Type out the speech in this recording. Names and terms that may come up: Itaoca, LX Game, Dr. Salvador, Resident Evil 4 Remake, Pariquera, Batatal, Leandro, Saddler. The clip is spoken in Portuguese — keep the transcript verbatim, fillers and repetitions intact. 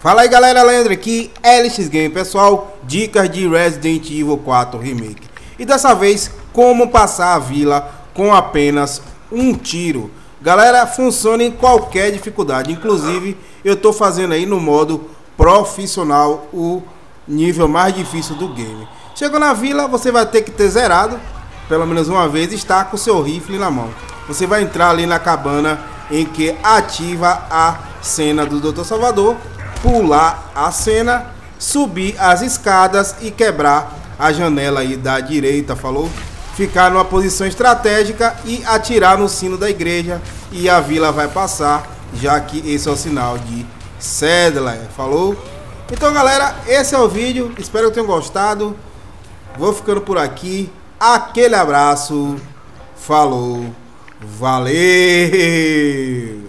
Fala aí galera, Leandro aqui, L X Game, pessoal, dicas de Resident Evil quatro Remake. E dessa vez, como passar a vila com apenas um tiro. Galera, funciona em qualquer dificuldade, inclusive eu tô fazendo aí no modo profissional, o nível mais difícil do game. Chegou na vila, você vai ter que ter zerado, pelo menos uma vez, está com seu rifle na mão. Você vai entrar ali na cabana em que ativa a cena do doutor Salvador, pular a cena, subir as escadas e quebrar a janela aí da direita, falou? Ficar numa posição estratégica e atirar no sino da igreja e a vila vai passar, já que esse é o sinal de Saddler, falou? Então galera, esse é o vídeo, espero que tenham gostado, vou ficando por aqui, aquele abraço, falou, valeu!